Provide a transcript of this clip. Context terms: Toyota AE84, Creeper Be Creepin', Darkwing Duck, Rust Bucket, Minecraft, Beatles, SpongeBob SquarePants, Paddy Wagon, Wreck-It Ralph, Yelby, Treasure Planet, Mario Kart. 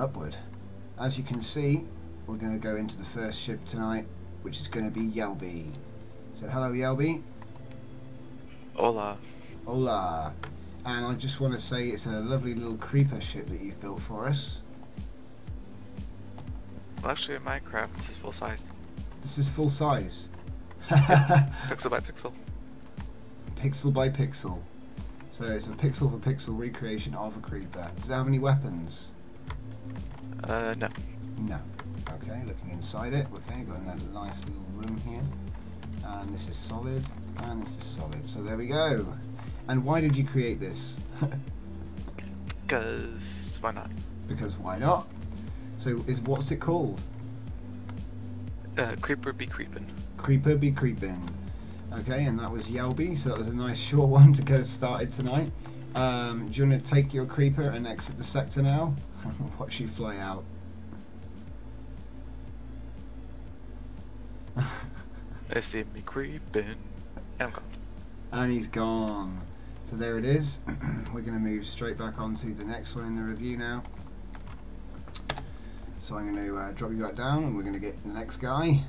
upward. As you can see, we're going to go into the first ship tonight, which is going to be Yelby. So hello Yelby. Hola. Hola. And I just want to say it's a lovely little creeper ship that you've built for us. Well, actually in Minecraft this is full size. This is full size. Pixel by pixel. Pixel by pixel. So it's a pixel for pixel recreation of a creeper. Does it have any weapons? No. No. Okay, looking inside it. Okay, got another nice little room here. And this is solid. And this is solid. So there we go. And why did you create this? Because why not? Because why not? So what's it called? Creeper Be Creepin'. Creeper Be Creepin'. Okay, and that was Yelby, so that was a nice short one to get us started tonight. Do you want to take your creeper and exit the sector now? Watch you fly out. They see me creeping. And I'm gone. And he's gone. So there it is. We're going to move straight back on to the next one in the review now. So I'm going to drop you back down and we're going to get the next guy.